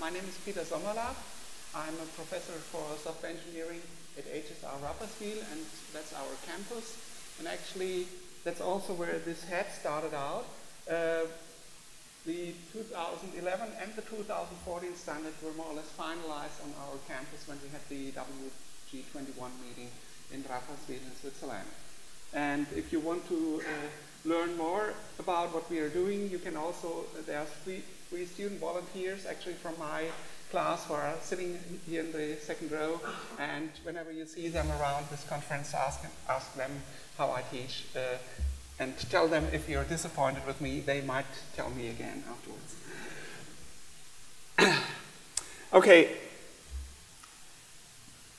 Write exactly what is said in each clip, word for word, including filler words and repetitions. My name is Peter Sommerlad. I'm a professor for software engineering at H S R Rapperswil, and that's our campus. And actually, that's also where this hat started out. Uh, the two thousand eleven and the two thousand fourteen standard were more or less finalized on our campus when we had the W G twenty-one meeting in Rapperswil in Switzerland. And if you want to uh, learn more about what we are doing, you can also, uh, there are three, three student volunteers actually from my class who are sitting here in the second row, and whenever you see them around this conference, ask, ask them how I teach, uh, and tell them if you're disappointed with me, they might tell me again afterwards. Okay,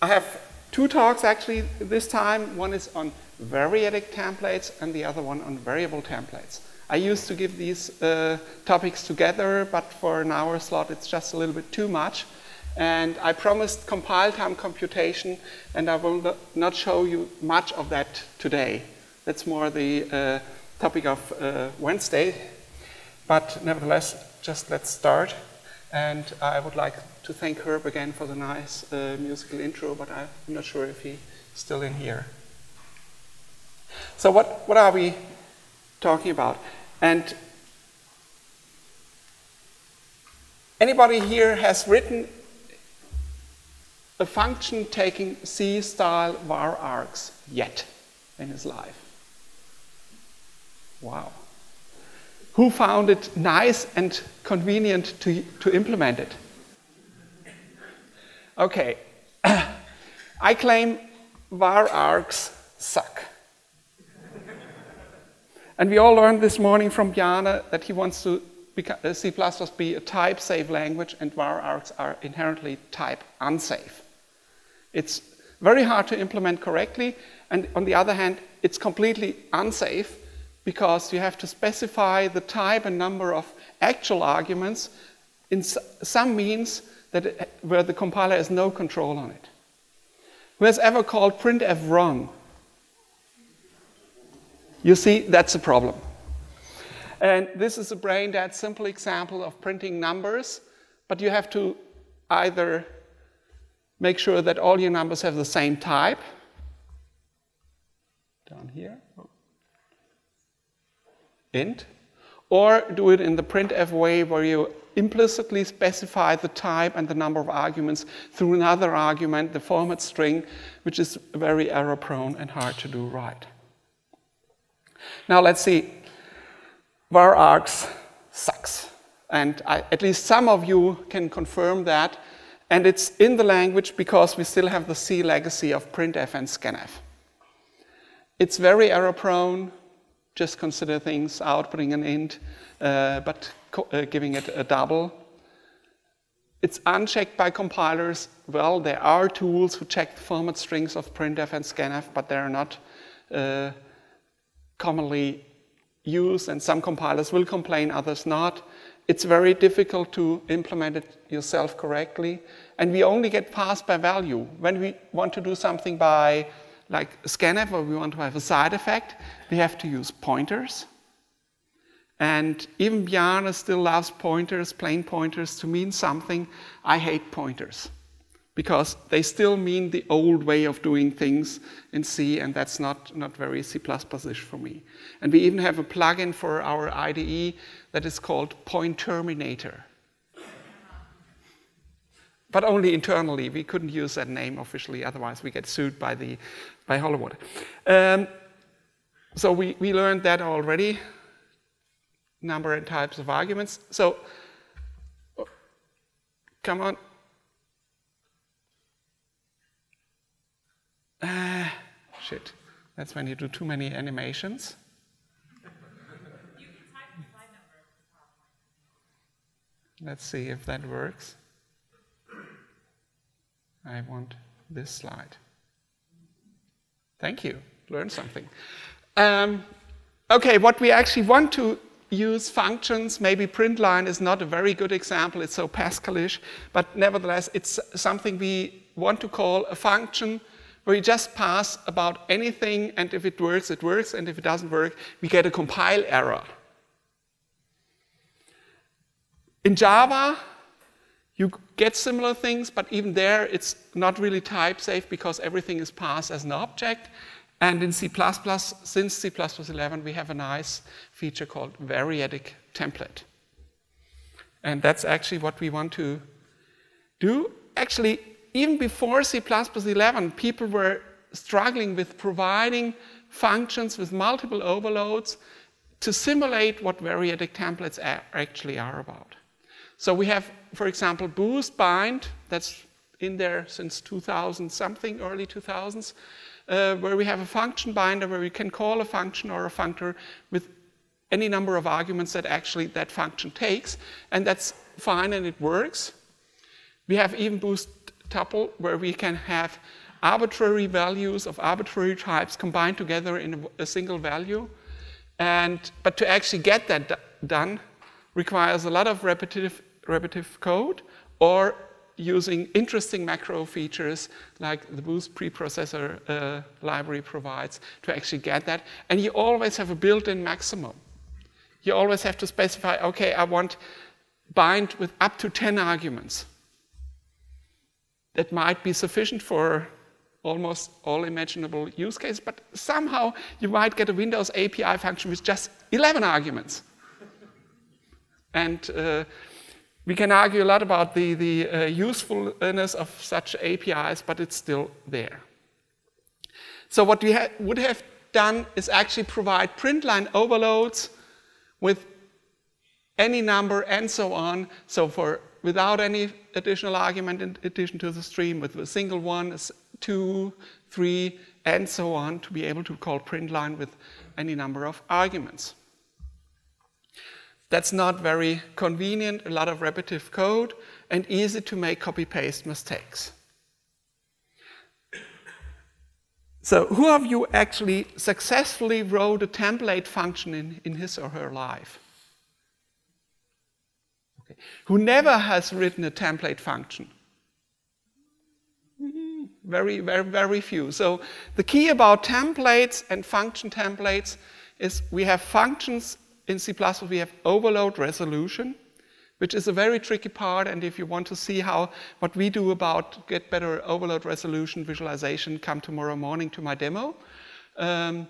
I have two talks actually this time. One is on variadic templates and the other one on variable templates. I used to give these uh, topics together, but for an hour slot it's just a little bit too much. And I promised compile time computation, and I will not show you much of that today. That's more the uh, topic of uh, Wednesday. But nevertheless, just let's start. And I would like to thank Herb again for the nice uh, musical intro, but I'm not sure if he's still in here. So what, what are we talking about? And anybody here has written a function taking C-style var args yet in his life? Wow. Who found it nice and convenient to, to implement it? Okay. I claim var args suck. And we all learned this morning from Bjarne that he wants to C plus plus be a type-safe language, and var args are inherently type-unsafe. It's very hard to implement correctly, and on the other hand, it's completely unsafe because you have to specify the type and number of actual arguments in some means that it, where the compiler has no control on it. Who has ever called printf wrong? You see, that's a problem. And this is a brain dead simple example of printing numbers, but you have to either make sure that all your numbers have the same type, down here, int, or do it in the printf way where you implicitly specify the type and the number of arguments through another argument, the format string, which is very error prone and hard to do right. Now let's see, var args sucks, and I, at least some of you can confirm that, and it's in the language because we still have the C legacy of printf and scanf. It's very error prone, just consider things outputting an int, uh, but co uh, giving it a double. It's unchecked by compilers. Well, there are tools who check the format strings of printf and scanf, but they're not uh, commonly used, and some compilers will complain, others not. It's very difficult to implement it yourself correctly, and we only get passed by value. When we want to do something by, like scanf, or we want to have a side effect, we have to use pointers. And even Bjarne still loves pointers, plain pointers, to mean something. I hate pointers, because they still mean the old way of doing things in C, and that's not, not very C plus plus-ish for me. And we even have a plugin for our I D E that is called Point Terminator. But only internally, we couldn't use that name officially, otherwise we get sued by, the, by Hollywood. Um, so we, we learned that already, number and types of arguments. So, oh, come on. Ah, shit, that's when you do too many animations. You can type the slide number. Let's see if that works. I want this slide. Thank you, learn something. Um, okay, what we actually want to use functions, maybe printline is not a very good example, it's so Pascalish, but nevertheless, it's something we want to call a function where you just pass about anything, and if it works, it works, and if it doesn't work, we get a compile error. In Java, You get similar things, but even there it's not really type safe because everything is passed as an object. And in C plus plus, since C plus plus eleven, we have a nice feature called variadic template. And that's actually what we want to do. Actually, even before C plus plus eleven, people were struggling with providing functions with multiple overloads to simulate what variadic templates actually are about. So we have, for example, Boost.Bind, that's in there since two thousand something, early two thousands, uh, where we have a function binder where we can call a function or a functor with any number of arguments that actually that function takes, and that's fine and it works. We have even Boost tuple, where we can have arbitrary values of arbitrary types combined together in a single value. And, but to actually get that done requires a lot of repetitive, repetitive code or using interesting macro features like the Boost preprocessor uh, library provides to actually get that. And you always have a built-in maximum. You always have to specify, okay, I want bind with up to ten arguments. That might be sufficient for almost all imaginable use cases, but somehow you might get a Windows A P I function with just eleven arguments. And uh, we can argue a lot about the, the uh, usefulness of such A P Is, but it's still there. So what we ha would have done is actually provide printline overloads with any number and so on. So for without any additional argument in addition to the stream, with a single one, two, three, and so on, to be able to call printline with any number of arguments. That's not very convenient, a lot of repetitive code, and easy to make copy-paste mistakes. So who of you actually successfully wrote a template function in, in his or her life? Who never has written a template function? Very, very, very few. So the key about templates and function templates is we have functions in C plus plus, we have overload resolution, which is a very tricky part. And if you want to see how what we do about get better overload resolution visualization, come tomorrow morning to my demo. Um,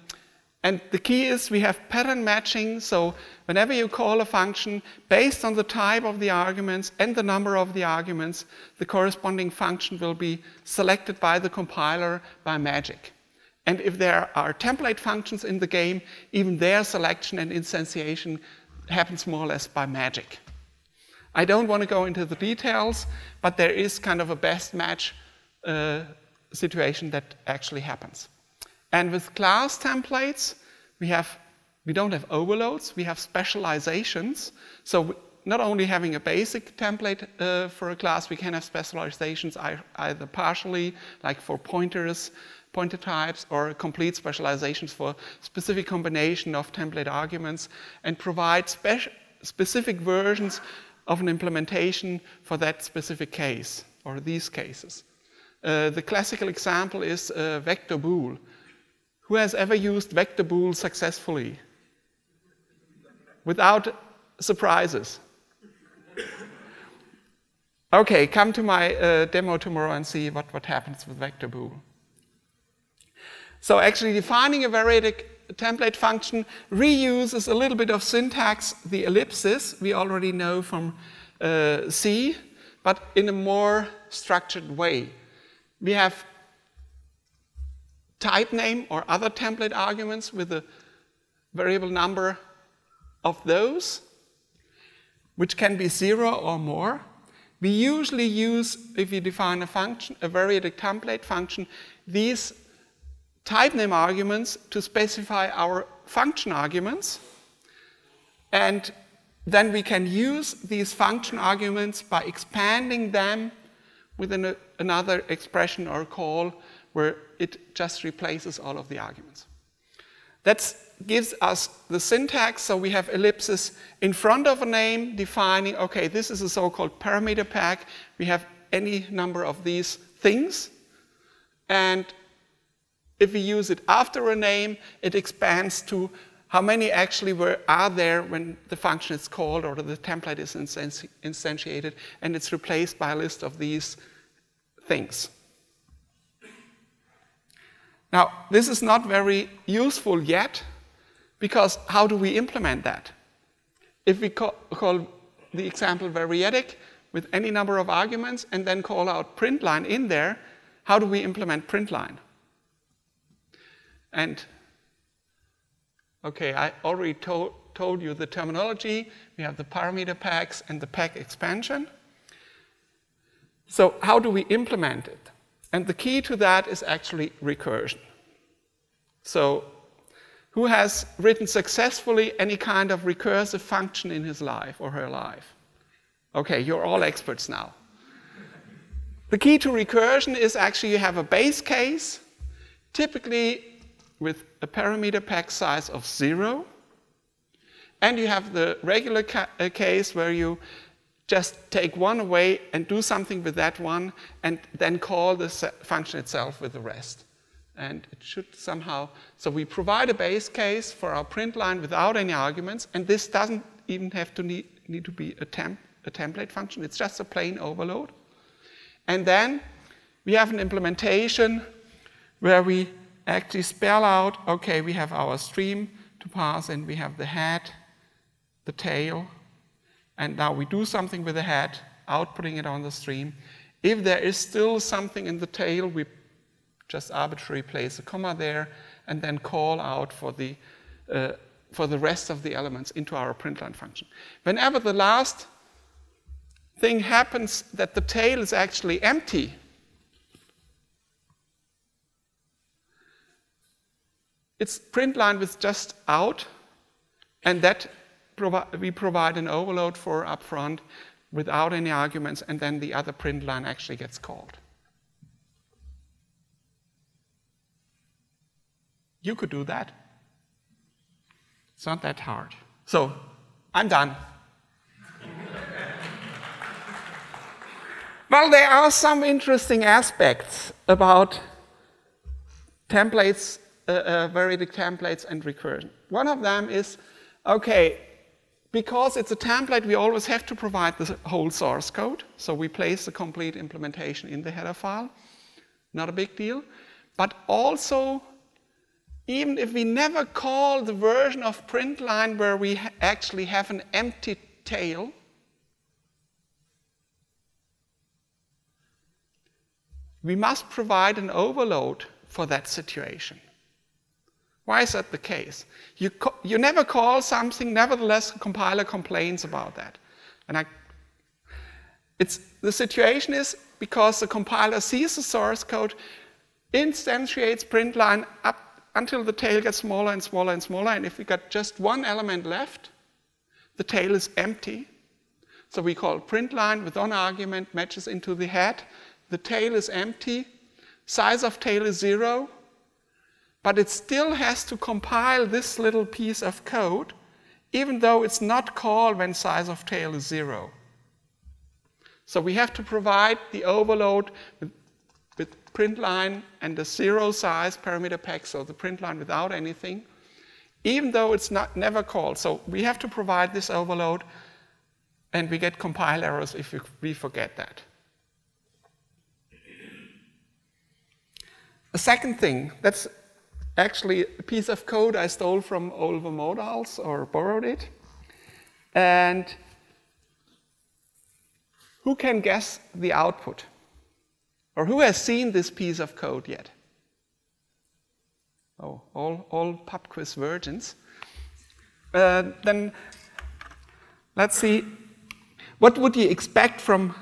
And the key is we have pattern matching, so whenever you call a function, based on the type of the arguments and the number of the arguments, the corresponding function will be selected by the compiler by magic. And if there are template functions in the game, even their selection and instantiation happens more or less by magic. I don't want to go into the details, but there is kind of a best match uh, situation that actually happens. And with class templates, we, have, we don't have overloads, we have specializations. So not only having a basic template uh, for a class, we can have specializations either partially, like for pointers, pointer types, or complete specializations for specific combination of template arguments, and provide spe specific versions of an implementation for that specific case, or these cases. Uh, the classical example is uh, vector bool. Who has ever used vector bool successfully? Without surprises. Okay, come to my uh, demo tomorrow and see what, what happens with vector bool. So actually defining a variadic template function reuses a little bit of syntax, the ellipsis we already know from uh, C, but in a more structured way. We have type name or other template arguments with a variable number of those, which can be zero or more. We usually use, if you define a function, a variadic template function, these type name arguments to specify our function arguments. And then we can use these function arguments by expanding them within a, another expression or call, where it just replaces all of the arguments. That gives us the syntax, so we have ellipses in front of a name defining, okay, this is a so-called parameter pack, we have any number of these things, and if we use it after a name, it expands to how many actually were, are there when the function is called or the template is instantiated and it's replaced by a list of these things. Now, this is not very useful yet, because how do we implement that? If we call, call the example variadic with any number of arguments and then call out printline in there, how do we implement printline? And okay, I already to told you the terminology. We have the parameter packs and the pack expansion. So how do we implement it? And the key to that is actually recursion. So who has written successfully any kind of recursive function in his life or her life? Okay, you're all experts now. The key to recursion is actually you have a base case, typically with a parameter pack size of zero, and you have the regular ca uh, case where you just take one away and do something with that one, and then call the function itself with the rest. And it should somehow, so we provide a base case for our print line without any arguments, and this doesn't even have to need, need to be a, temp, a template function, it's just a plain overload. And then we have an implementation where we actually spell out, okay, we have our stream to pass and we have the head, the tail, and now we do something with the head, outputting it on the stream. If there is still something in the tail, we just arbitrarily place a comma there and then call out for the, uh, for the rest of the elements into our printline function. Whenever the last thing happens that the tail is actually empty, it's print line with just out, and that provi we provide an overload for upfront without any arguments, and then the other print line actually gets called. You could do that. It's not that hard. So I'm done. Well, there are some interesting aspects about templates. Uh, uh, variadic templates and recursion. One of them is, okay, because it's a template, we always have to provide the whole source code, so we place the complete implementation in the header file. Not a big deal. But also, even if we never call the version of printline where we ha actually have an empty tail, we must provide an overload for that situation. Why is that the case? You, you never call something, nevertheless, the compiler complains about that. And I, it's, the situation is because the compiler sees the source code, instantiates printline up until the tail gets smaller and smaller and smaller, and if we got just one element left, the tail is empty. So we call printline with one argument, matches into the head, the tail is empty, size of tail is zero, but it still has to compile this little piece of code, even though it's not called when size of tail is zero. So we have to provide the overload with, with printline and the zero size parameter pack, so the printline without anything, even though it's not never called. So we have to provide this overload, and we get compile errors if we, we forget that. A second thing, that's actually a piece of code I stole from Oliver Modals, or borrowed it. And who can guess the output? Or who has seen this piece of code yet? Oh, all, all pub quiz virgins. Uh, then let's see. What would you expect from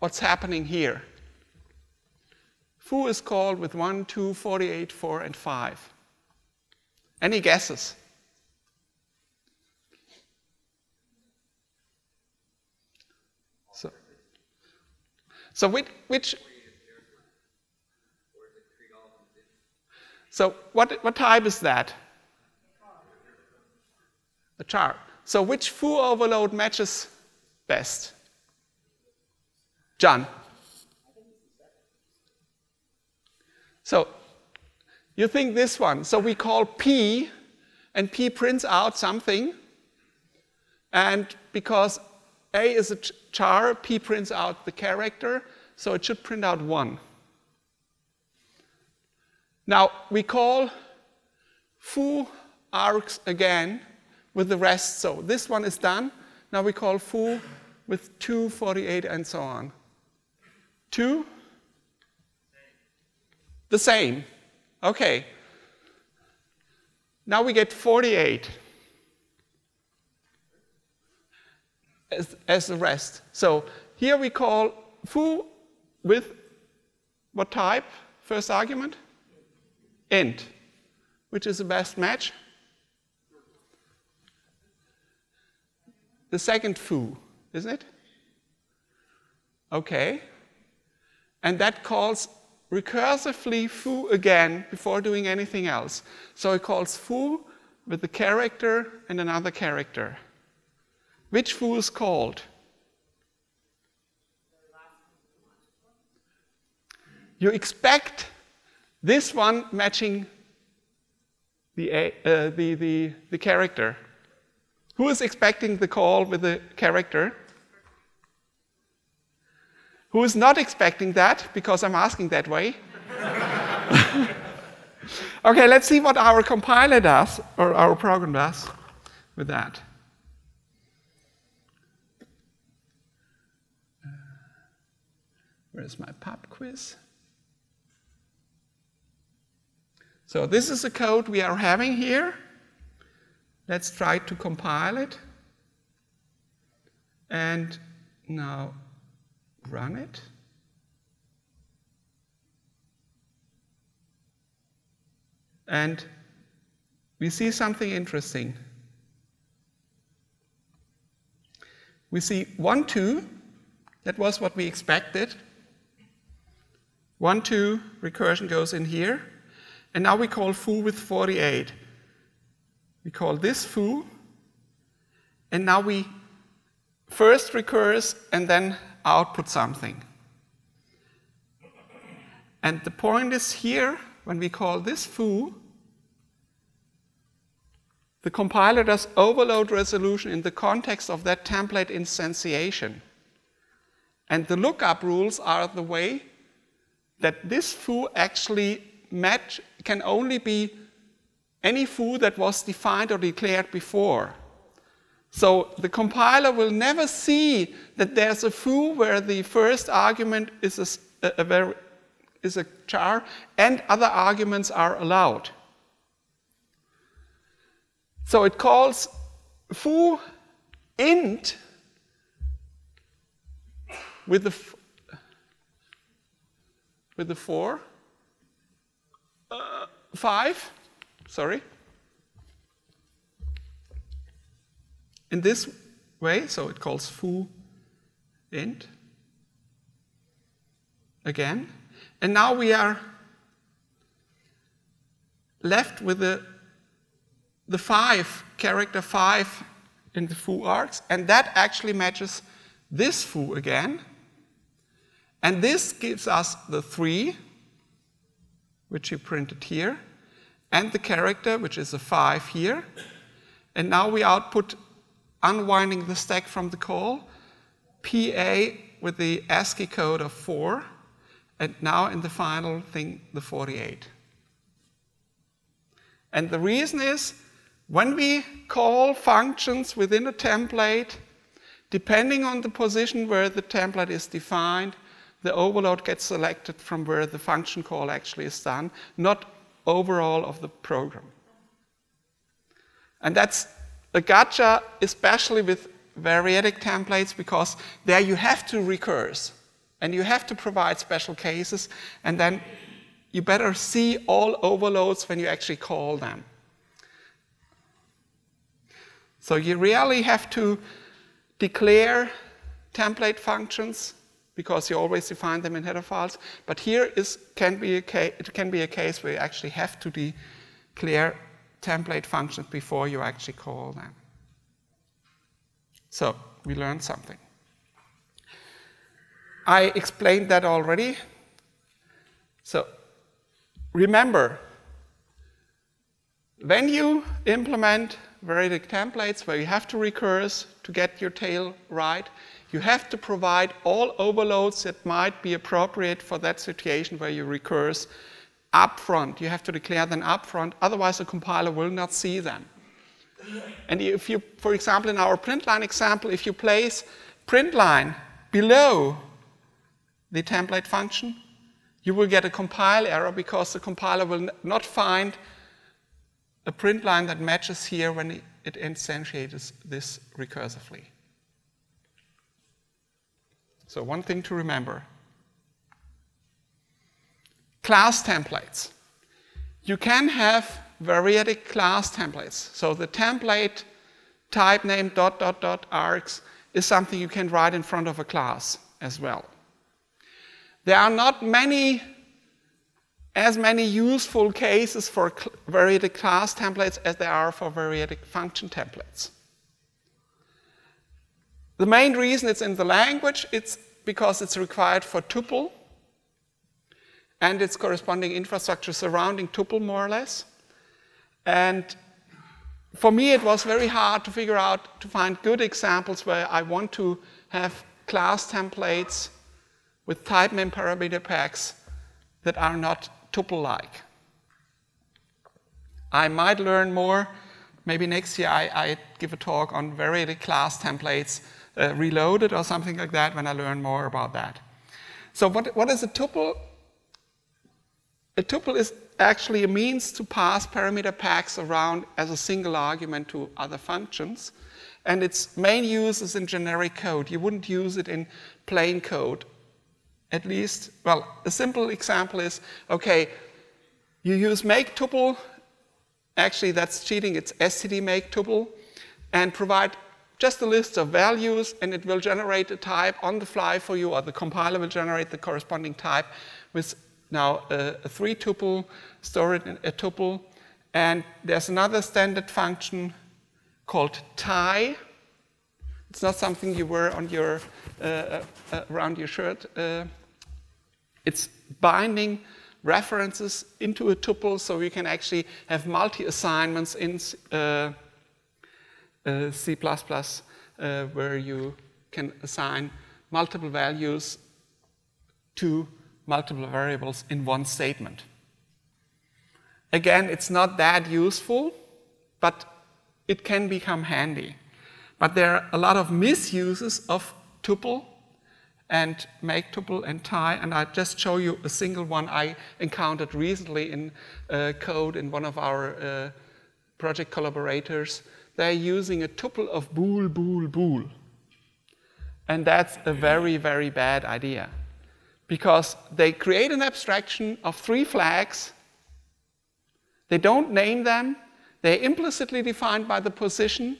what's happening here? Foo is called with one, two, forty-eight, four, and five. Any guesses? So, so which, which so what, what type is that? A char. So which foo overload matches best? John. So you think this one. So we call P and P prints out something. And because A is a char, P prints out the character, so it should print out one. Now, we call foo args again with the rest. So this one is done. Now we call foo with two, forty-eight, and so on. two, the same. OK. Now we get forty-eight as, as the rest. So here we call foo with what type? First argument? Int, which is the best match. The second foo, isn't it? OK. And that calls recursively foo again before doing anything else. So it calls foo with the character and another character. Which foo is called? You expect this one matching the, a, uh, the, the, the character. Who is expecting the call with the character? Who is not expecting that, because I'm asking that way? OK, let's see what our compiler does, or our program does with that. Where's my pub quiz? So this is the code we are having here. Let's try to compile it. And now run it. And we see something interesting. We see one, two. That was what we expected. one, two, recursion goes in here. And now we call foo with forty-eight. We call this foo. And now we first recurse and then output something. And the point is here, when we call this foo, the compiler does overload resolution in the context of that template instantiation. And the lookup rules are the way that this foo actually match can only be any foo that was defined or declared before. So the compiler will never see that there's a foo where the first argument is a, a, a, is a char and other arguments are allowed. So it calls foo int with the, with the four. Uh, five, sorry, in this way, so it calls foo int again. And now we are left with the, the five, character five in the foo args, and that actually matches this foo again. And this gives us the three, which you printed here, and the character, which is a five here. And now we output, unwinding the stack from the call, P A with the ASCII code of four, and now in the final thing, the forty-eight. And the reason is, when we call functions within a template, depending on the position where the template is defined, the overload gets selected from where the function call actually is done, not overall of the program. And that's a gotcha, especially with variadic templates, because there you have to recurse, and you have to provide special cases, and then you better see all overloads when you actually call them. So you really have to declare template functions, because you always define them in header files. But here is, can be a case, it can be a case where you actually have to declare template functions before you actually call them. So we learned something. I explained that already. So remember, When you implement variadic templates where you have to recurse to get your tail right, you have to provide all overloads that might be appropriate for that situation where you recurse upfront. You have to declare them upfront, otherwise the compiler will not see them. And if you, for example, in our printline example, if you place printline below the template function, you will get a compile error because the compiler will not find a print line that matches here when it instantiates this recursively. So one thing to remember. Class templates. You can have variadic class templates. So the template type name dot dot dot args is something you can write in front of a class as well. There are not many as many useful cases for variadic class templates as there are for variadic function templates. The main reason it's in the language, it's because it's required for tuple and its corresponding infrastructure surrounding tuple, more or less. And for me, it was very hard to figure out, to find good examples where I want to have class templates with type name parameter packs that are not tuple-like. I might learn more. Maybe next year I, I give a talk on variadic class templates uh, reloaded or something like that when I learn more about that. So what, what is a tuple? A tuple is actually a means to pass parameter packs around as a single argument to other functions. And its main use is in generic code. You wouldn't use it in plain code. At least, well, a simple example is, okay, you use make tuple, actually that's cheating, it's std make tuple, and provide just a list of values, and it will generate a type on the fly for you, or the compiler will generate the corresponding type with now a, a three tuple, store it in a tuple, and there's another standard function called tie. It's not something you wear on your, uh, uh, around your shirt. Uh, it's binding references into a tuple, so you can actually have multi-assignments in uh, uh, C plus plus, uh, where you can assign multiple values to multiple variables in one statement. Again, it's not that useful, but it can become handy. But there are a lot of misuses of tuple and make tuple and tie, and I'll just show you a single one I encountered recently in uh, code in one of our uh, project collaborators. They're using a tuple of bool, bool, bool. And that's a very, very bad idea because they create an abstraction of three flags. They don't name them. They're implicitly defined by the position.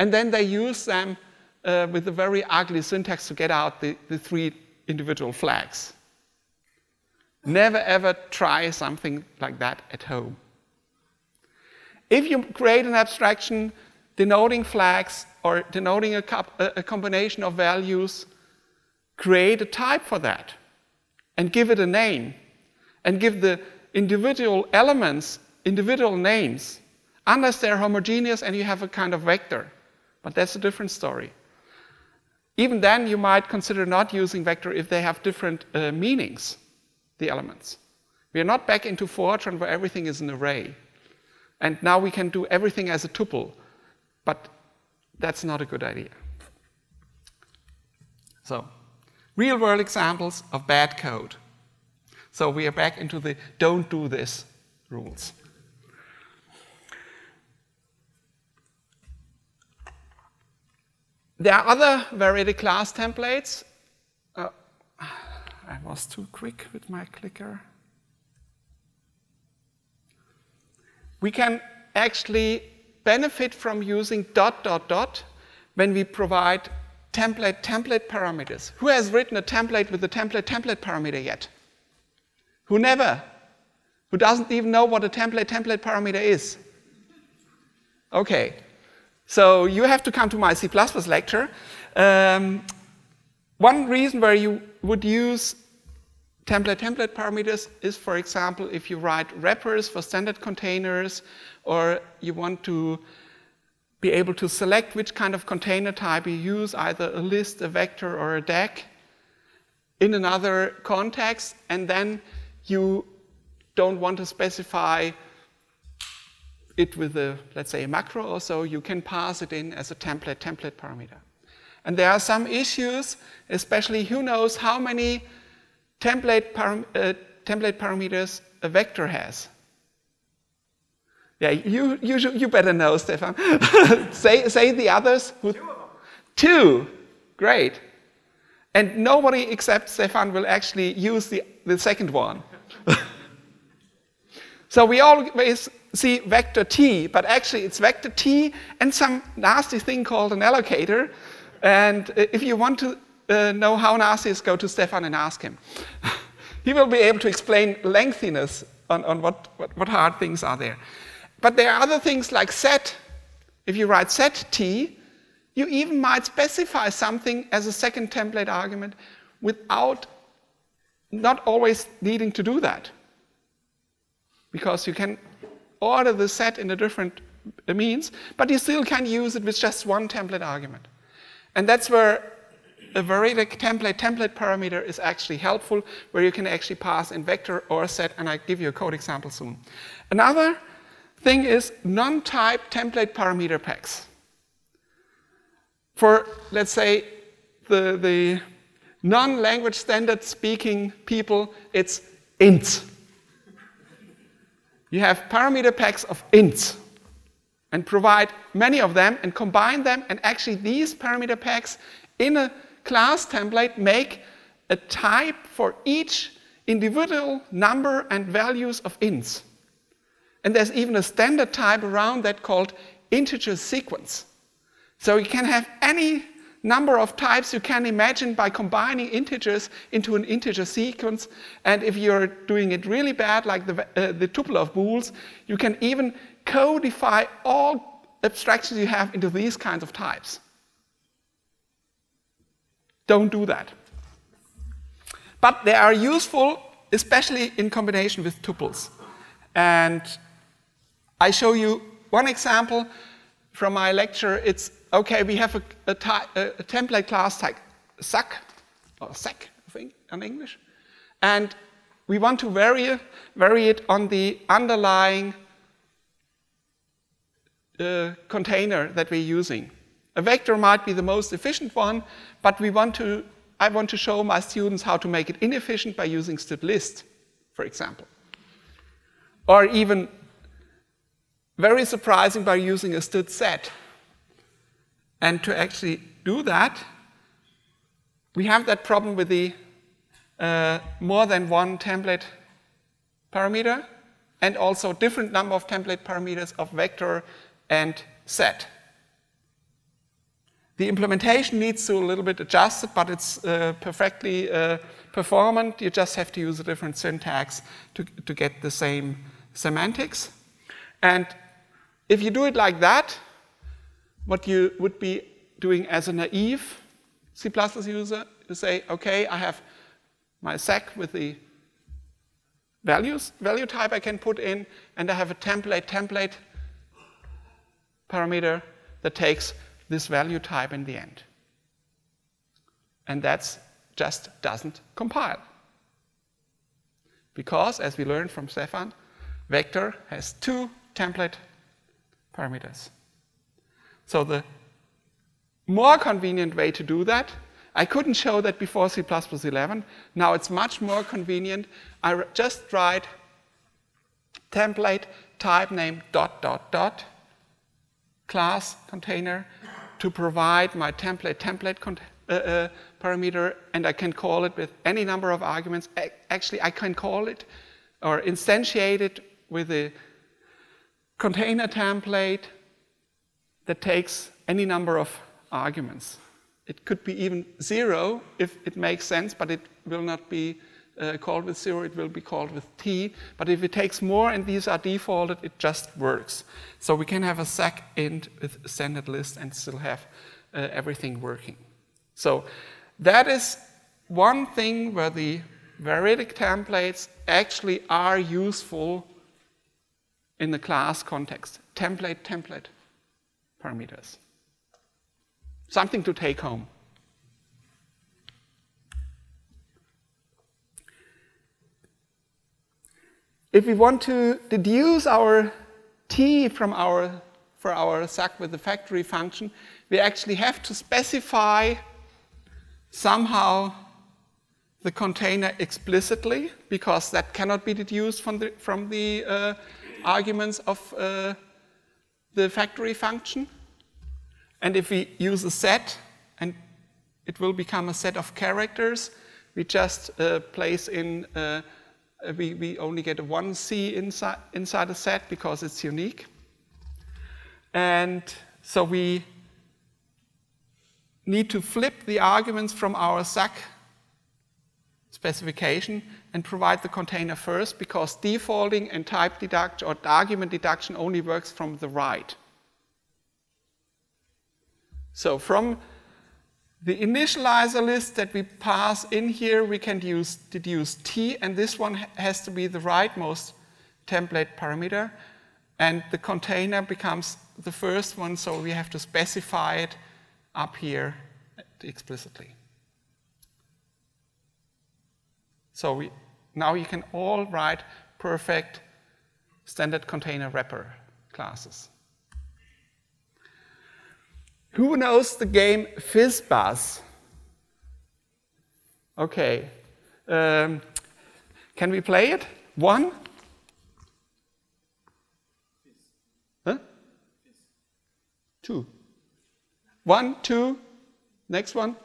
And then they use them uh, with a very ugly syntax to get out the, the three individual flags. Never ever try something like that at home. If you create an abstraction denoting flags or denoting a, a combination of values, create a type for that and give it a name and give the individual elements individual names unless they're homogeneous and you have a kind of vector. But that's a different story. Even then, you might consider not using vector if they have different uh, meanings, the elements. We are not back into Fortran where everything is an array. And now we can do everything as a tuple. But that's not a good idea. So, real-world examples of bad code. So we are back into the don't do this rules. There are other variadic class templates. Uh, I was too quick with my clicker. We can actually benefit from using dot, dot, dot when we provide template, template parameters. Who has written a template with a template, template parameter yet? Who never? Who doesn't even know what a template, template parameter is? Okay. So you have to come to my C plus plus lecture. Um, one reason where you would use Template template parameters is, for example, if you write wrappers for standard containers, or you want to be able to select which kind of container type you use, either a list, a vector, or a deck, in another context, and then you don't want to specify it with a, let's say, a macro or so, you can pass it in as a template template parameter. And there are some issues, especially who knows how many template, param uh, template parameters a vector has. Yeah, you, you, you better know, Stefan. say, say the others. Who Two of them. Two. Great. And nobody except Stefan will actually use the, the second one. So we always see vector t, but actually it's vector t and some nasty thing called an allocator. And if you want to uh, know how nasty it is, go to Stefan and ask him. He will be able to explain lengthiness on, on what, what, what hard things are there. But there are other things like set. If you write set t, you even might specify something as a second template argument without not always needing to do that. Because you can order the set in a different means, but you still can use it with just one template argument. And that's where a variadic template template parameter is actually helpful, where you can actually pass in vector or set, and I give you a code example soon. Another thing is non-type template parameter packs. For, let's say, the, the non-language standard speaking people, it's ints. You have parameter packs of ints, and provide many of them and combine them, and actually these parameter packs in a class template make a type for each individual number and values of ints. And there's even a standard type around that called integer sequence. So you can have any number of types you can imagine by combining integers into an integer sequence. And if you're doing it really bad, like the, uh, the tuple of bools, you can even codify all abstractions you have into these kinds of types. Don't do that. But they are useful, especially in combination with tuples. And I show you one example from my lecture. It's okay, we have a, a, a template class tag, sac, or sac, I think, in English. And we want to vary, vary it on the underlying uh, container that we're using. A vector might be the most efficient one, but we want to, I want to show my students how to make it inefficient by using std::list, for example. Or even, very surprising, by using a std::set. And to actually do that, we have that problem with the uh, more than one template parameter, and also different number of template parameters of vector and set. The implementation needs to a little bit adjust it, but it's uh, perfectly uh, performant. You just have to use a different syntax to, to get the same semantics. And if you do it like that, what you would be doing as a naive C plus plus user, you say, okay, I have my sac with the values, value type I can put in, and I have a template template parameter that takes this value type in the end. And that just doesn't compile. Because, as we learned from Stefan, vector has two template parameters. So the more convenient way to do that, I couldn't show that before C plus plus eleven. Now it's much more convenient. I just write template type name dot dot dot class container to provide my template template uh, uh, parameter, and I can call it with any number of arguments. Actually, I can call it or instantiate it with a container template that takes any number of arguments. It could be even zero if it makes sense, but it will not be uh, called with zero, it will be called with t. But if it takes more and these are defaulted, it just works. So we can have a sac int with a standard list and still have uh, everything working. So that is one thing where the Veridic templates actually are useful in the class context. Template, template parameters. Something to take home. If we want to deduce our t from our, for our suck with the factory function, we actually have to specify somehow the container explicitly, because that cannot be deduced from the, from the uh, arguments of uh, the factory function. And if we use a set, and it will become a set of characters, we just uh, place in uh, We, we only get a one C inside, inside a set because it's unique. And so we need to flip the arguments from our suck specification and provide the container first, because defaulting and type deduction or argument deduction only works from the right. So from the initializer list that we pass in here, we can use, deduce t, and this one has to be the rightmost template parameter, and the container becomes the first one, so we have to specify it up here explicitly. So we, now you can all write perfect standard container wrapper classes. Who knows the game Fizz Buzz? Okay. Um, can we play it? One? Huh? Two. One, two. Next one.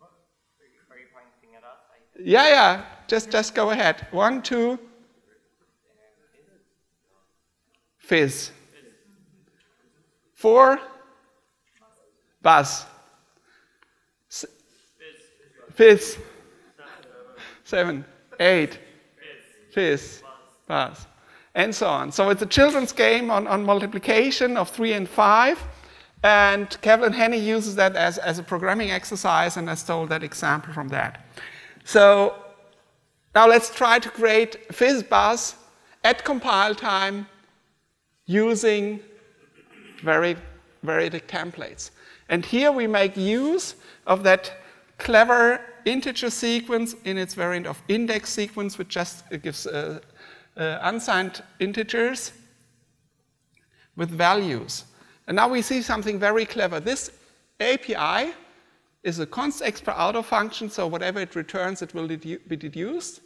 Are you pointing at us? Yeah, yeah. Just, just go ahead. One, two. Fizz. Four. Buzz. Fizz. Fizz. Seven. Eight. Fizz. Buzz. And so on. So it's a children's game on, on multiplication of three and five. And Kevin Henney uses that as, as a programming exercise, and I stole that example from that. So now let's try to create Fizz Buzz at compile time using very veridic templates. And here we make use of that clever integer sequence in its variant of index sequence, which just gives uh, uh, unsigned integers with values. And now we see something very clever. This A P I is a const expr auto function, so whatever it returns, it will dedu be deduced.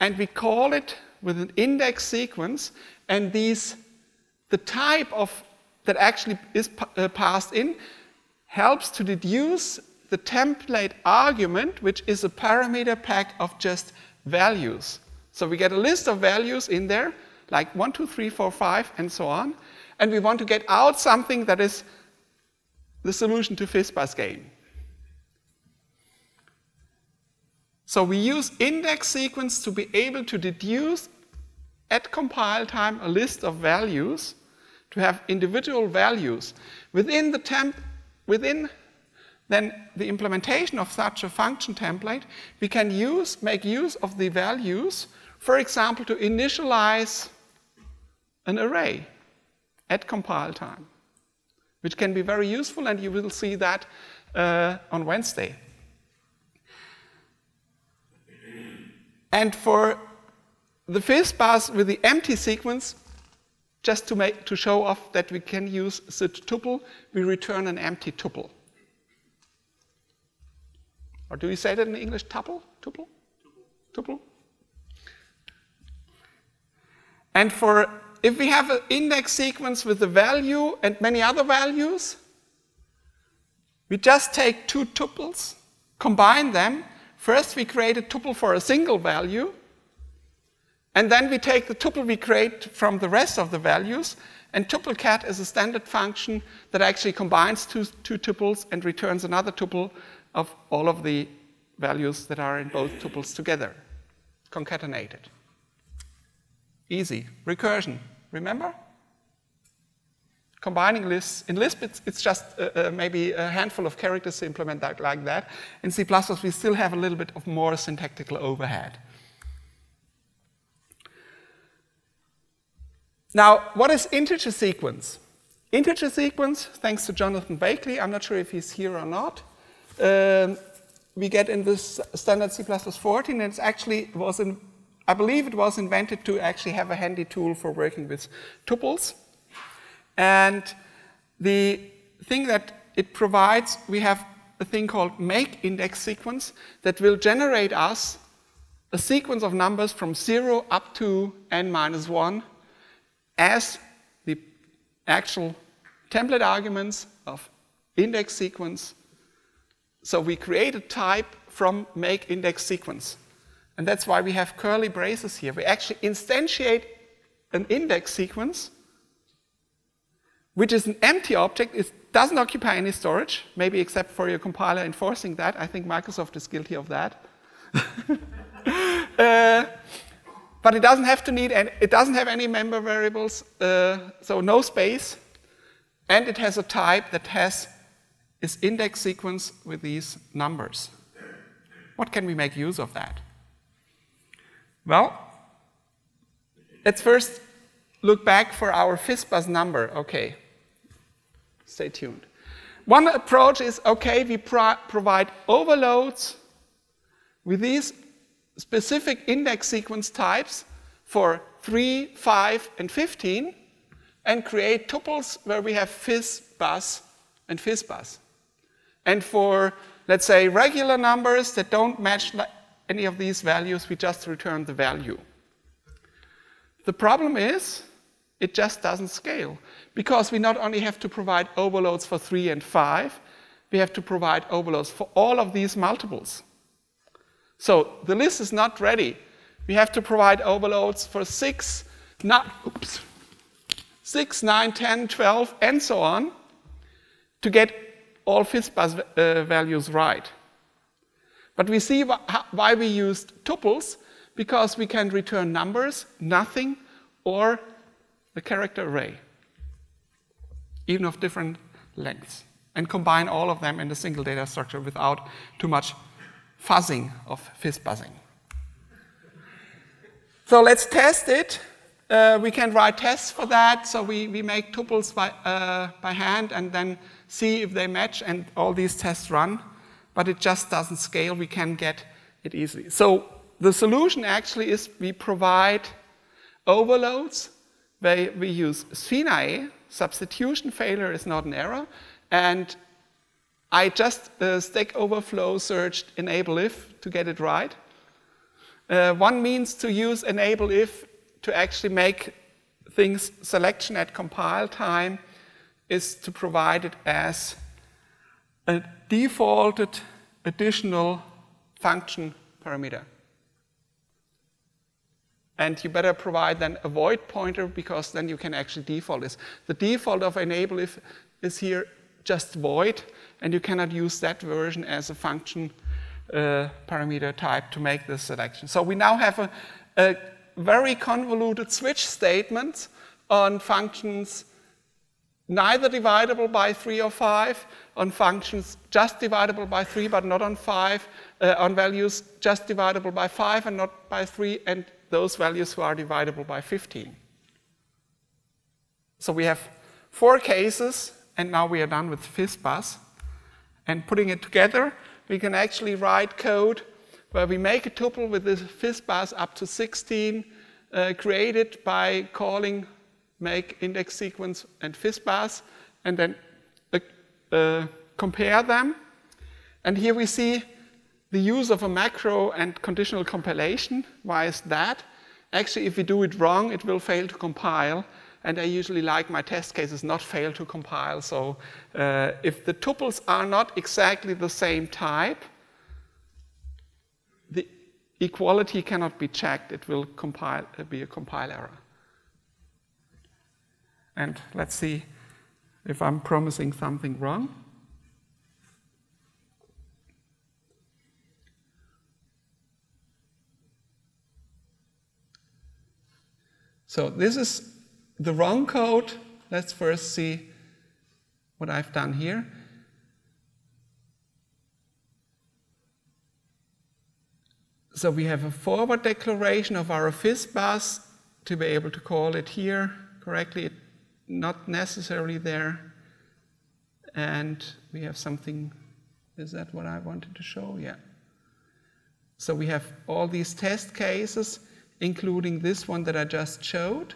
And we call it with an index sequence, and these, the type of that actually is pa uh, passed in helps to deduce the template argument, which is a parameter pack of just values. So we get a list of values in there, like one, two, three, four, five, and so on. And we want to get out something that is the solution to Fizz Buzz game. So we use index sequence to be able to deduce at compile time a list of values, to have individual values. Within the temp Within then the implementation of such a function template, we can use, make use of the values, for example, to initialize an array at compile time, which can be very useful, and you will see that uh, on Wednesday. And for the Fizz Buzz with the empty sequence, just to, make, to show off that we can use std::tuple, we return an empty tuple. Or do we say that in English, tuple? Tuple? Tuple? And for, if we have an index sequence with a value and many other values, we just take two tuples, combine them. First we create a tuple for a single value, and then we take the tuple we create from the rest of the values, and tuplecat is a standard function that actually combines two, two tuples and returns another tuple of all of the values that are in both tuples together, concatenated. Easy. Recursion, remember? combining lists. In Lisp, it's, it's just uh, uh, maybe a handful of characters to implement that like that. In C plus plus, we still have a little bit of more syntactical overhead. Now, what is integer sequence? Integer sequence, thanks to Jonathan Bakeley, I'm not sure if he's here or not, um, we get in this standard C plus plus fourteen, and it actually was, in, I believe it was invented to actually have a handy tool for working with tuples. And the thing that it provides, we have a thing called make index sequence that will generate us a sequence of numbers from zero up to n minus one as the actual template arguments of index sequence. So we create a type from make index sequence. And that's why we have curly braces here. We actually instantiate an index sequence, which is an empty object. It doesn't occupy any storage, maybe except for your compiler enforcing that. I think Microsoft is guilty of that. uh, but it doesn't have to need, any, it doesn't have any member variables, uh, so no space, and it has a type that has is index sequence with these numbers. What can we make use of that? Well, let's first look back for our Fizz Buzz number. Okay. Stay tuned. One approach is, okay, we pro provide overloads with these specific index sequence types for three, five, and fifteen, and create tuples where we have Fizz Buzz and Fizz Buzz. And for, let's say, regular numbers that don't match any of these values, we just return the value. The problem is, it just doesn't scale, because we not only have to provide overloads for three and five, we have to provide overloads for all of these multiples. So the list is not ready. We have to provide overloads for six, nine, ten, twelve, and so on to get all Fizz Buzz uh, values right. But we see why we used tuples, because we can return numbers, nothing, or the character array, even of different lengths, and combine all of them in a single data structure without too much fuzzing of fizz buzzing. So let's test it. Uh, we can write tests for that. So we, we make tuples by, uh, by hand and then see if they match, and all these tests run. But it just doesn't scale. We can get it easily. So the solution actually is we provide overloads. They, we use Sfinae, substitution failure is not an error, and I just uh, Stack Overflow searched enable if to get it right. Uh, one means to use enable if to actually make things selection at compile time is to provide it as a defaulted additional function parameter. And you better provide then a void pointer, because then you can actually default this. The default of enable if is here just void, and you cannot use that version as a function uh, parameter type to make this selection. So we now have a, a very convoluted switch statement on functions neither dividable by three or five, on functions just dividable by three but not on five, uh, on values just dividable by five and not by three, and those values who are dividable by fifteen. So we have four cases, and now we are done with Fizz Buzz. And putting it together, we can actually write code where we make a tuple with this Fizz Buzz up to sixteen, uh, created by calling make index sequence and Fizz Buzz, and then uh, uh, compare them. And here we see the use of a macro and conditional compilation. Why is that? Actually, if we do it wrong, it will fail to compile. And I usually like my test cases not fail to compile. So uh, if the tuples are not exactly the same type, the equality cannot be checked. It will compile, uh, be a compile error. And let's see if I'm promising something wrong. So this is the wrong code. Let's first see what I've done here. So we have a forward declaration of our Fizz Buzz to be able to call it here correctly, not necessarily there. And we have something, is that what I wanted to show? Yeah. So we have all these test cases, including this one that I just showed.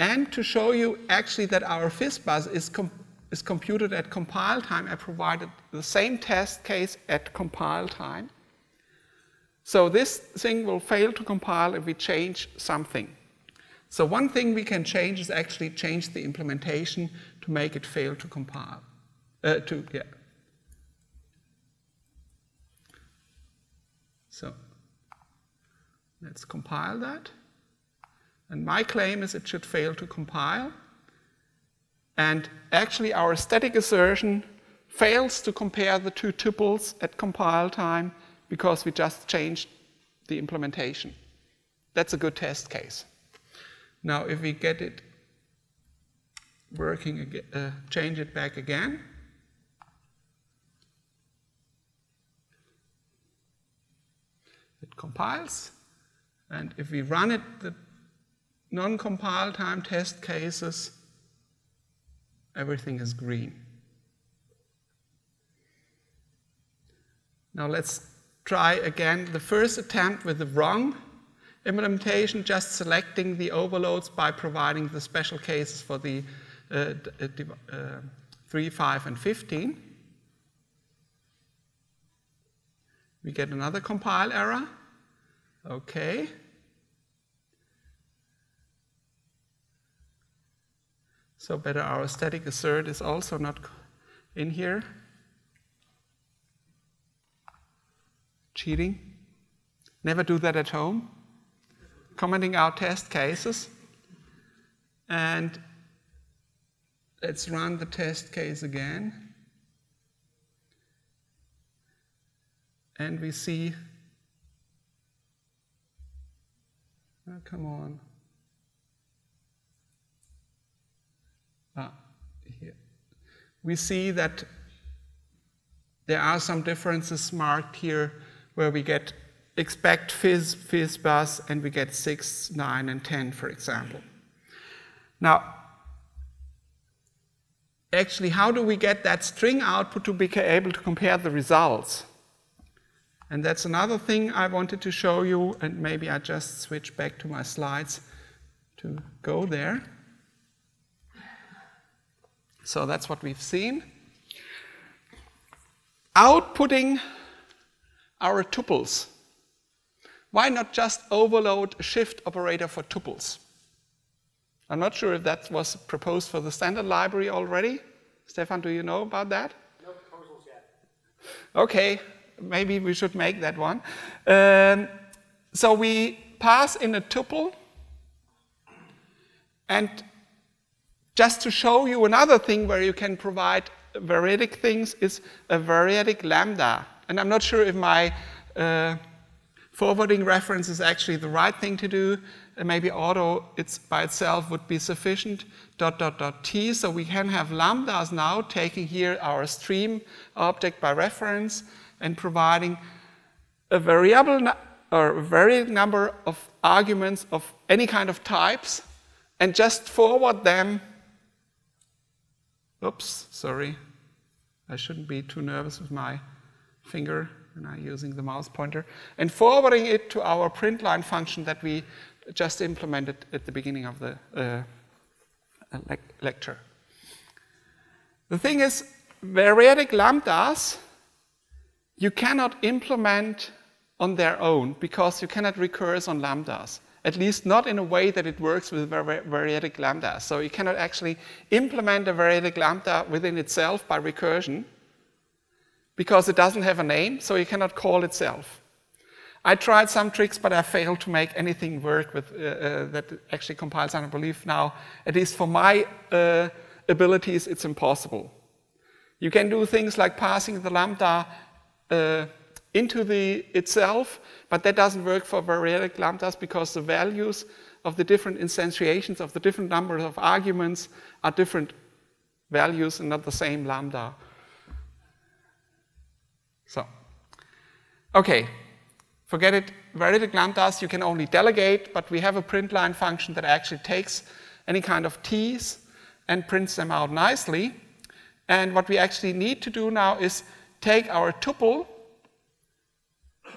And to show you actually that our Fizz Buzz is, com is computed at compile time, I provided the same test case at compile time. So this thing will fail to compile if we change something. So one thing we can change is actually change the implementation to make it fail to compile. Uh, to, yeah. So let's compile that. And my claim is it should fail to compile. And actually our static assertion fails to compare the two tuples at compile time, because we just changed the implementation. That's a good test case. Now if we get it working again, uh, change it back again. It compiles. And if we run it, the non-compile time test cases, everything is green. Now let's try again the first attempt with the wrong implementation, just selecting the overloads by providing the special cases for the uh, uh, three, five, and fifteen. We get another compile error. Okay. So better our static assert is also not in here. Cheating. Never do that at home. Commenting our test cases. And let's run the test case again. And we see, oh, come on. Ah, here. We see that there are some differences marked here, where we get expect fizz, fizz buzz, and we get six, nine, and ten, for example. Now, actually, how do we get that string output to be able to compare the results? And that's another thing I wanted to show you, and maybe I just switch back to my slides to go there. So that's what we've seen. Outputting our tuples. Why not just overload a shift operator for tuples? I'm not sure if that was proposed for the standard library already. Stefan, do you know about that? No proposals yet. Okay, maybe we should make that one. Um, so we pass in a tuple, and just to show you another thing where you can provide variadic things is a variadic lambda. And I'm not sure if my uh, forwarding reference is actually the right thing to do. And maybe auto it's by itself would be sufficient, dot, dot, dot, t. So we can have lambdas now taking here our stream object by reference and providing a variable or a varied number of arguments of any kind of types and just forward them. Oops, sorry. I shouldn't be too nervous with my finger, and I'm using the mouse pointer, and forwarding it to our print line function that we just implemented at the beginning of the uh, le lecture. The thing is, variadic lambdas, you cannot implement on their own because you cannot recurse on lambdas, at least not in a way that it works with vari variadic lambdas. So you cannot actually implement a variadic lambda within itself by recursion, because it doesn't have a name, so you cannot call itself. I tried some tricks, but I failed to make anything work with, uh, uh, that actually compiles under belief now. At least for my uh, abilities, it's impossible. You can do things like passing the lambda uh, into the itself, but that doesn't work for variadic lambdas because the values of the different instantiations of the different numbers of arguments are different values and not the same lambda. So, okay, forget it. Veridic lambdas you can only delegate, but we have a print line function that actually takes any kind of t's and prints them out nicely. And what we actually need to do now is take our tuple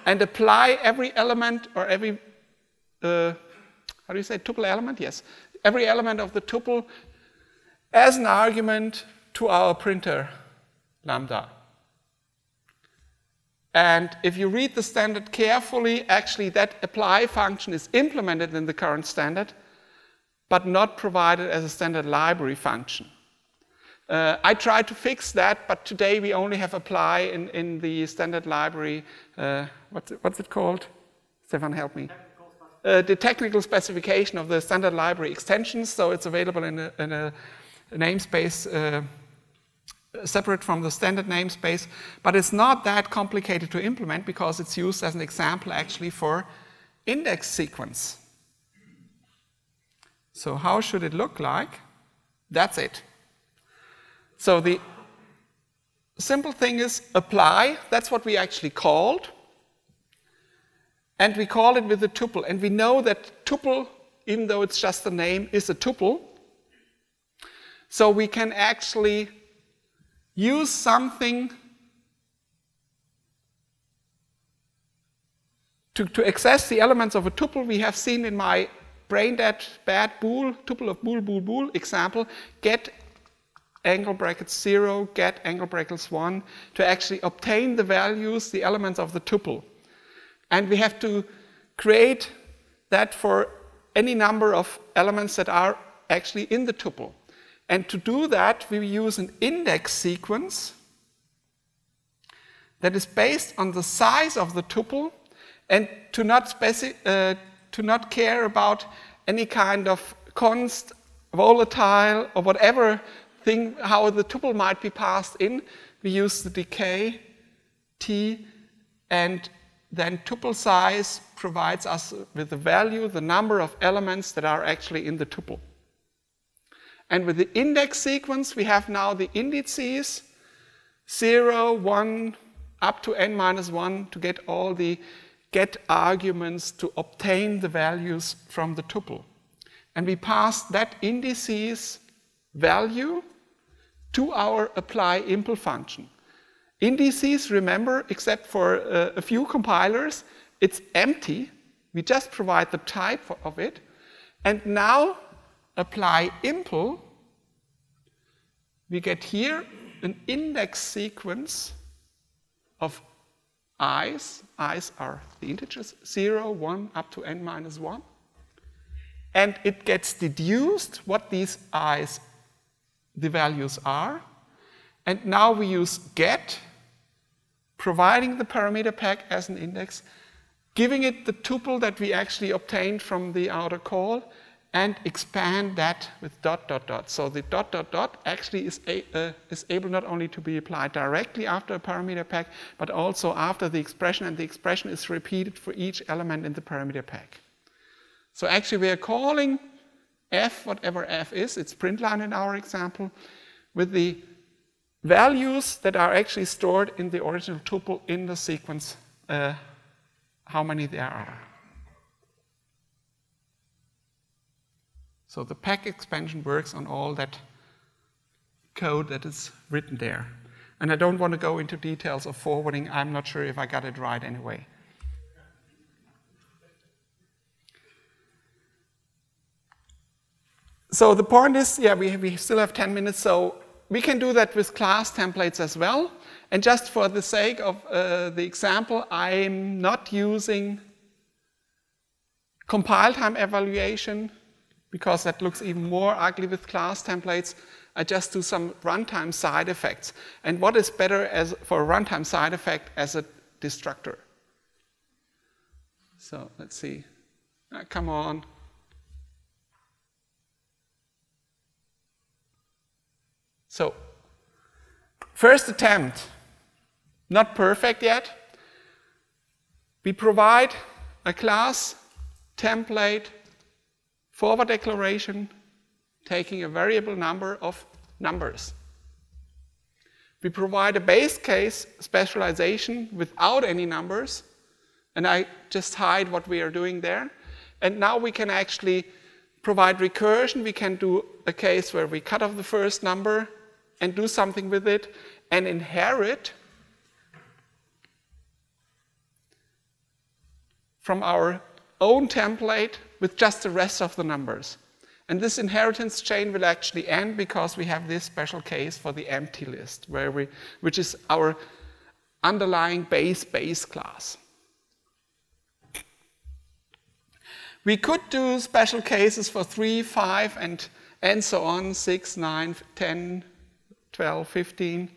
and apply every element or every, uh, how do you say, tuple element? Yes, every element of the tuple as an argument to our printer lambda. And if you read the standard carefully, actually that apply function is implemented in the current standard, but not provided as a standard library function. Uh, I tried to fix that, but today we only have apply in, in the standard library. Uh, what's, it, what's it called? Stefan, help me. Uh, the technical specification of the standard library extensions, so it's available in a, in a namespace uh, separate from the standard namespace, but it's not that complicated to implement because it's used as an example actually for index sequence. So how should it look like? That's it. So the simple thing is apply, that's what we actually called, and we call it with a tuple, and we know that tuple, even though it's just a name, is a tuple, so we can actually use something to, to access the elements of a tuple. We have seen in my brain that bad bool, tuple of bool, bool, bool example, get angle brackets zero, get angle brackets one, to actually obtain the values, the elements of the tuple. And we have to create that for any number of elements that are actually in the tuple. And to do that, we use an index sequence that is based on the size of the tuple and to not, speci uh, to not care about any kind of const, volatile, or whatever thing, how the tuple might be passed in. We use the decay t, and then tuple size provides us with the value, the number of elements that are actually in the tuple. And with the index sequence, we have now the indices zero, one, up to n minus one to get all the get arguments to obtain the values from the tuple. And we pass that indices value to our apply impl function. Indices, remember, except for uh, a few compilers, it's empty. We just provide the type of it. And now apply impl, we get here an index sequence of i's. I's are the integers, zero, one, up to n minus one. And it gets deduced what these i's are, the values are, and now we use get, providing the parameter pack as an index, giving it the tuple that we actually obtained from the outer call, and expand that with dot, dot, dot. So the dot, dot, dot actually is, a, uh, is able not only to be applied directly after a parameter pack, but also after the expression, and the expression is repeated for each element in the parameter pack. So actually we are calling f, whatever f is, it's print line in our example, with the values that are actually stored in the original tuple in the sequence, uh, how many there are. So the pack expansion works on all that code that is written there. And I don't want to go into details of forwarding. I'm not sure if I got it right anyway. So the point is, yeah, we, we still have ten minutes, so we can do that with class templates as well. And just for the sake of uh, the example, I'm not using compile time evaluation because that looks even more ugly with class templates. I just do some runtime side effects. And what is better as for a runtime side effect as a destructor? So let's see. Uh, come on. So, first attempt, not perfect yet. We provide a class template forward declaration taking a variable number of numbers. We provide a base case specialization without any numbers, and I just hide what we are doing there. And now we can actually provide recursion. We can do a case where we cut off the first number and do something with it and inherit from our own template with just the rest of the numbers. And this inheritance chain will actually end because we have this special case for the empty list, where we, which is our underlying base base class. We could do special cases for three, five, and, and so on, six, nine, ten, twelve, fifteen.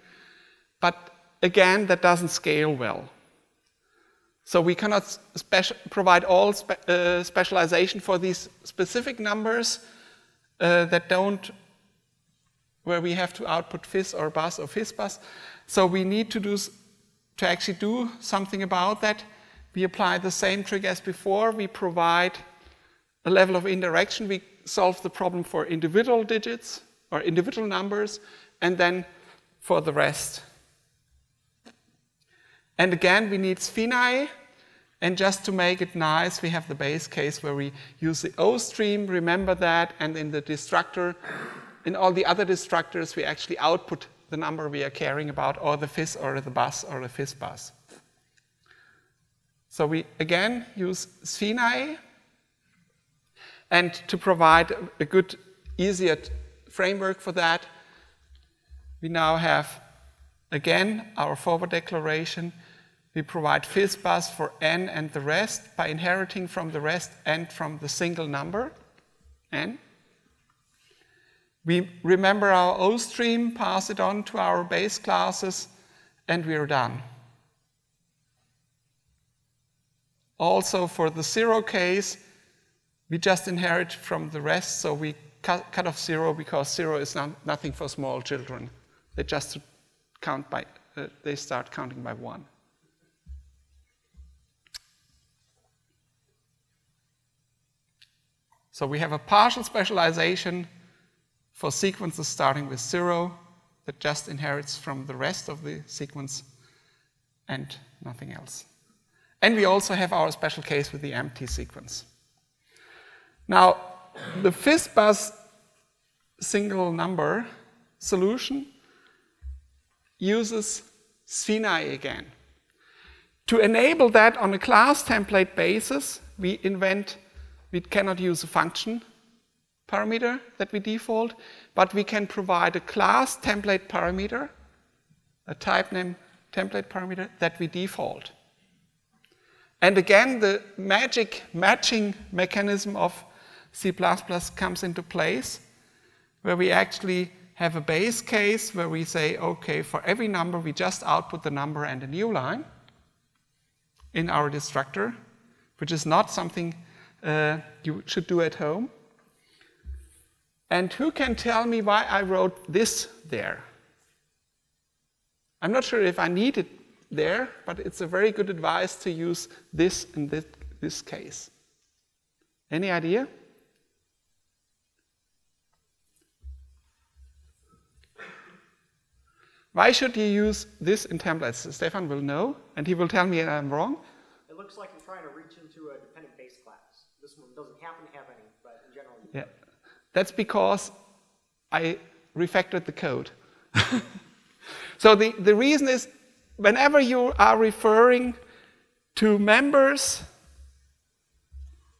But again, that doesn't scale well. So we cannot provide all spe uh, specialization for these specific numbers uh, that don't, where we have to output Fizz or Buzz or Fizz Buzz. So we need to do, to actually do something about that. We apply the same trick as before. We provide a level of indirection. We solve the problem for individual digits or individual numbers, and then for the rest. And again, we need Sfinae, and just to make it nice, we have the base case where we use the O stream, remember that, and in the destructor, in all the other destructors, we actually output the number we are caring about, or the Fizz, or the Buzz, or the Fizz Buzz. So we, again, use Sfinae, and to provide a good, easier framework for that, we now have, again, our forward declaration. We provide Fizz Buzz for n and the rest by inheriting from the rest and from the single number, n. We remember our O stream, pass it on to our base classes, and we are done. Also for the zero case, we just inherit from the rest, so we cut, cut off zero because zero is not, nothing for small children. They just count by, uh, they start counting by one. So we have a partial specialization for sequences starting with zero that just inherits from the rest of the sequence and nothing else. And we also have our special case with the empty sequence. Now, the Fizz Buzz single number solution uses Sfinae again. To enable that on a class template basis, we invent, we cannot use a function parameter that we default, but we can provide a class template parameter, a type name template parameter that we default. And again, the magic matching mechanism of C plus plus comes into place, where we actually have a base case where we say, okay, for every number, we just output the number and a new line in our destructor, which is not something uh, you should do at home. And who can tell me why I wrote this there? I'm not sure if I need it there, but it's a very good advice to use this in this, this case. Any idea? Why should you use this in templates? Stefan will know, and he will tell me I'm wrong. It looks like you're trying to reach into a dependent base class. This one doesn't happen to have any, but in general, you yeah. That's because I refactored the code. So the, the reason is, whenever you are referring to members,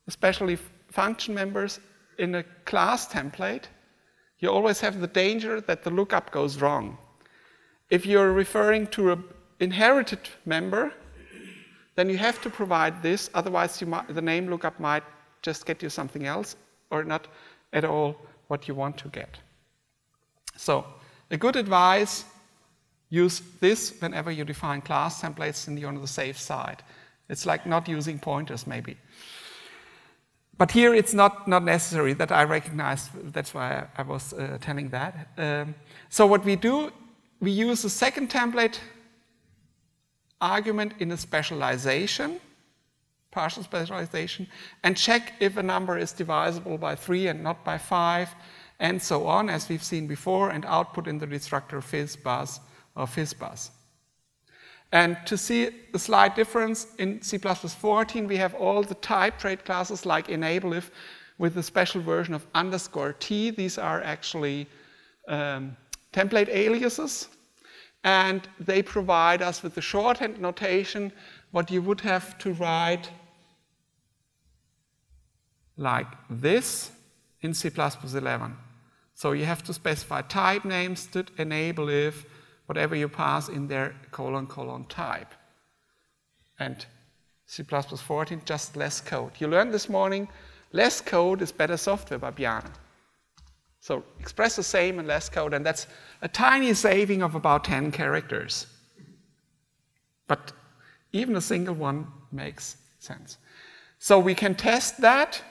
especially function members, in a class template, you always have the danger that the lookup goes wrong. If you're referring to an inherited member, then you have to provide this, otherwise you might, the name lookup might just get you something else, or not at all what you want to get. So, a good advice, use this whenever you define class templates and you're on the safe side. It's like not using pointers, maybe. But here it's not, not necessary that I recognize, that's why I was uh, telling that. Um, so what we do, we use a second template argument in a specialization, partial specialization, and check if a number is divisible by three and not by five, and so on, as we've seen before, and output in the destructor Fizz Buzz or Fizz Buzz. And to see the slight difference, in C plus plus fourteen, we have all the type trait classes like enable if with the special version of underscore t. These are actually um, template aliases, and they provide us with the shorthand notation, what you would have to write like this in C plus plus eleven. So you have to specify type name, std enable if, whatever you pass in there, colon, colon, type. And C plus plus fourteen, just less code. You learned this morning, less code is better software by Bjarne. So express the same in less code, and that's a tiny saving of about ten characters. But even a single one makes sense. So we can test that.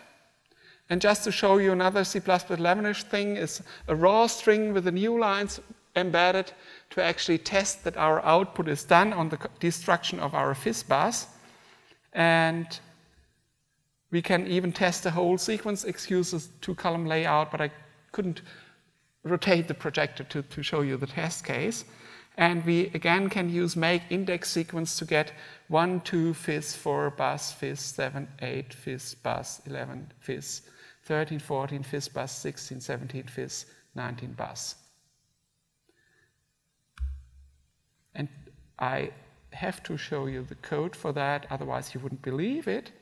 And just to show you another C plus plus eleven-ish thing is a raw string with the new lines embedded to actually test that our output is done on the destruction of our Fizz Buzz. And we can even test the whole sequence, excuses two-column layout, but I couldn't rotate the projector to, to show you the test case. And we, again, can use make index sequence to get one, two, Fizz, four, Buzz, Fizz, seven, eight, Fizz, Buzz, eleven, Fizz, thirteen, fourteen, Fizz, Buzz, sixteen, seventeen, Fizz, nineteen, Buzz. And I have to show you the code for that, otherwise you wouldn't believe it.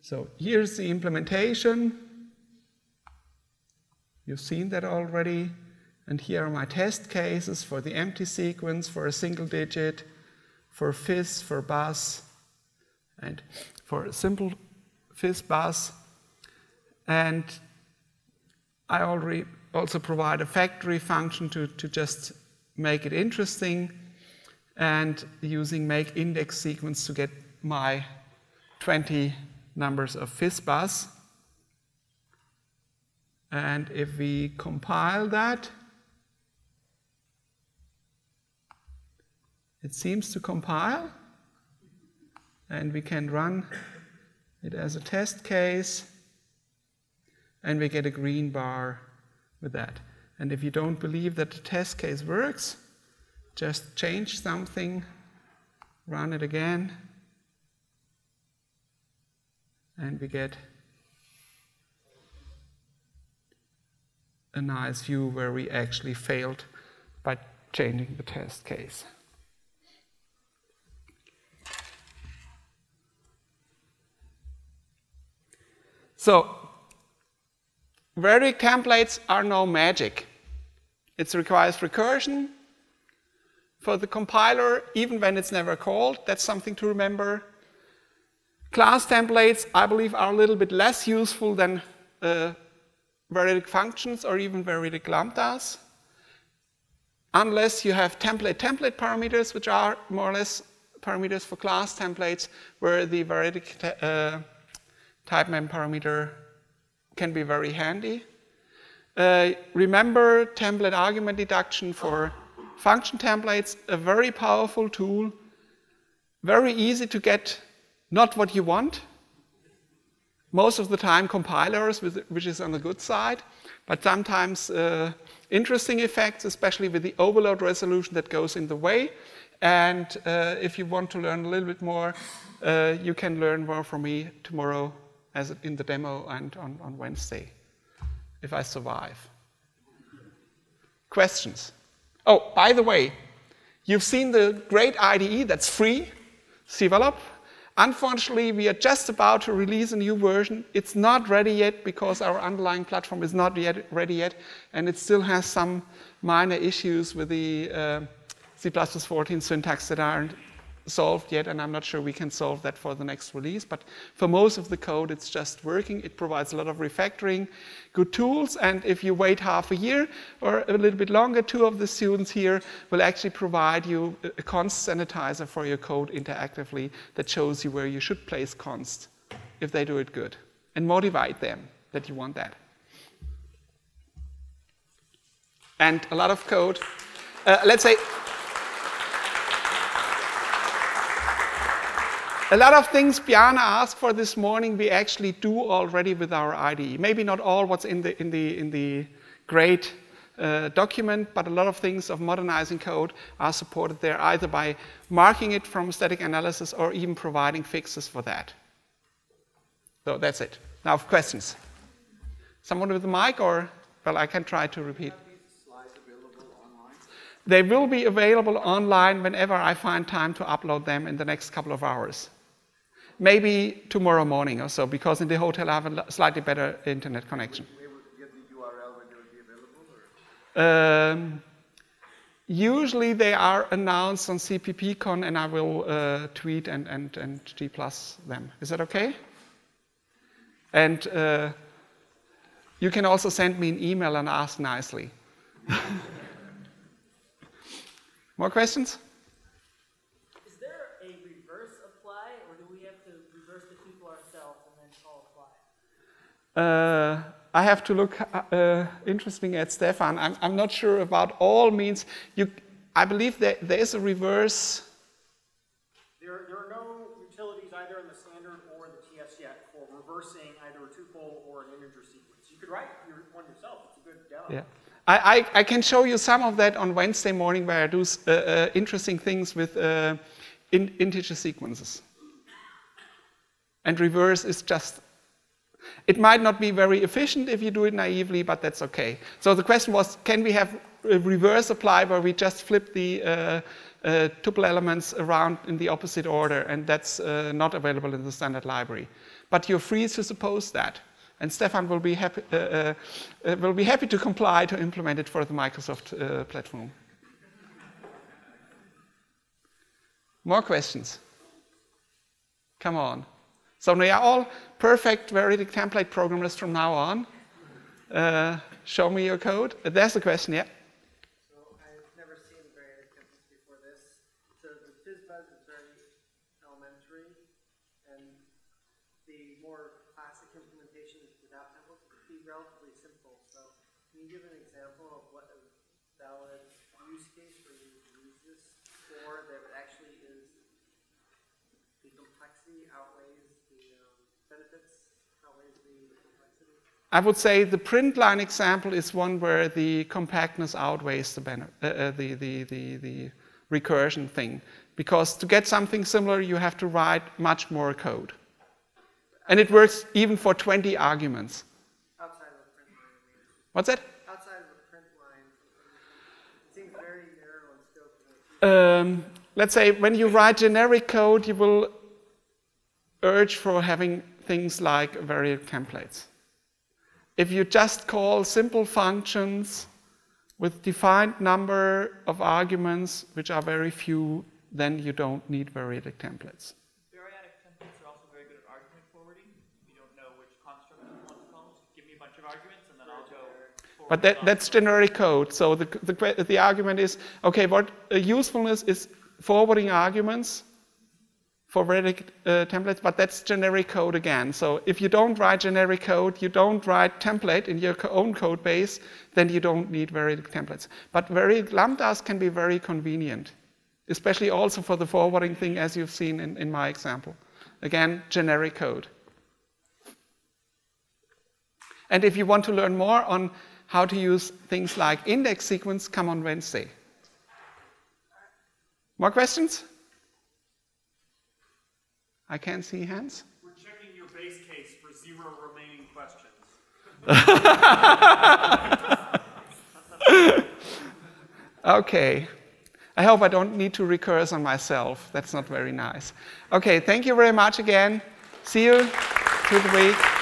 So here's the implementation. You've seen that already. And here are my test cases for the empty sequence, for a single digit, for Fizz, for Buzz, and for a simple Fizz Buzz. And I already also provide a factory function to, to just make it interesting, and using make index sequence to get my twenty numbers of Fizz Buzz. And if we compile that, it seems to compile. And we can run it as a test case. And we get a green bar with that. And if you don't believe that the test case works, just change something, run it again. And we get a nice view where we actually failed by changing the test case. So, variable templates are no magic. It requires recursion for the compiler, even when it's never called. That's something to remember. Class templates, I believe, are a little bit less useful than uh, variadic functions or even variadic lambdas, unless you have template-template parameters, which are more or less parameters for class templates, where the variadic uh, type name parameter can be very handy. Uh, remember template argument deduction for function templates, a very powerful tool, very easy to get not what you want. Most of the time compilers, which is on the good side, but sometimes uh, interesting effects, especially with the overload resolution that goes in the way. And uh, if you want to learn a little bit more, uh, you can learn more from me tomorrow as in the demo and on, on Wednesday, if I survive. Questions? Oh, by the way, you've seen the great I D E that's free, Cevelop. Unfortunately, we are just about to release a new version. It's not ready yet because our underlying platform is not yet ready yet, and it still has some minor issues with the uh, C plus plus fourteen syntax that aren't solved yet, and I'm not sure we can solve that for the next release. But for most of the code, it's just working. It provides a lot of refactoring, good tools, and if you wait half a year or a little bit longer, two of the students here will actually provide you a const sanitizer for your code interactively that shows you where you should place const if they do it good, and motivate them that you want that. And a lot of code, uh, let's say, A lot of things Bjarne asked for this morning we actually do already with our I D E. Maybe not all what's in the, in the, in the great uh, document, but a lot of things of modernizing code are supported there either by marking it from static analysis or even providing fixes for that. So that's it. Now, questions? Someone with the mic, or, well, I can try to repeat. They will be available online whenever I find time to upload them in the next couple of hours. Maybe tomorrow morning or so, because in the hotel I have a slightly better internet connection. We will get the U R L when they will be available? Or? Um, usually they are announced on CppCon, and I will uh, tweet and, and, and G plus them. Is that OK? And uh, you can also send me an email and ask nicely. More questions? Is there a reverse apply, or do we have to reverse the tuple ourselves and then call apply? Uh, I have to look uh, interesting at Stefan. I'm, I'm not sure about all means. You, I believe that there is a reverse. There, there are no utilities either in the standard or the T S yet for reversing either a tuple or an integer sequence. You could write your one yourself. It's a good job. Yeah. I, I can show you some of that on Wednesday morning where I do uh, uh, interesting things with uh, in, integer sequences. And reverse is just, it might not be very efficient if you do it naively, but that's okay. So the question was, can we have a reverse apply where we just flip the uh, uh, tuple elements around in the opposite order, and that's uh, not available in the standard library. But you're free to suppose that. And Stefan will be happy uh, uh, will be happy to comply to implement it for the Microsoft uh, platform. More questions? Come on. So we are all perfect veridic template programmers from now on. Uh, show me your code. Uh, there's a question, yeah. So I've never seen veridic templates before this. So the Fizz Buzz is very elementary, and the more classic implementation without templates would be relatively simple. So can you give an example of what a valid use case where you use this for that actually is the complexity outweighs the um, benefits, outweighs the complexity? I would say the print line example is one where the compactness outweighs the, ben uh, the, the, the, the recursion thing. Because to get something similar, you have to write much more code. And it works even for twenty arguments. Outside of the print line. What's that? Outside of the print line. It seems very narrow and scope. Um, let's say when you write generic code, you will urge for having things like variable templates. If you just call simple functions with defined number of arguments, which are very few, then you don't need variable templates. But that, that's generic code. So the, the, the argument is, OK, what uh, usefulness is forwarding arguments for veridic uh, templates, but that's generic code again. So if you don't write generic code, you don't write template in your own code base, then you don't need veridic templates. But veridic lambdas can be very convenient, especially also for the forwarding thing, as you've seen in, in my example. Again, generic code. And if you want to learn more on how to use things like index sequence, come on Wednesday. More questions? I can't see hands. We're checking your base case for zero remaining questions. OK. I hope I don't need to recurse on myself. That's not very nice. OK, thank you very much again. See you through the week.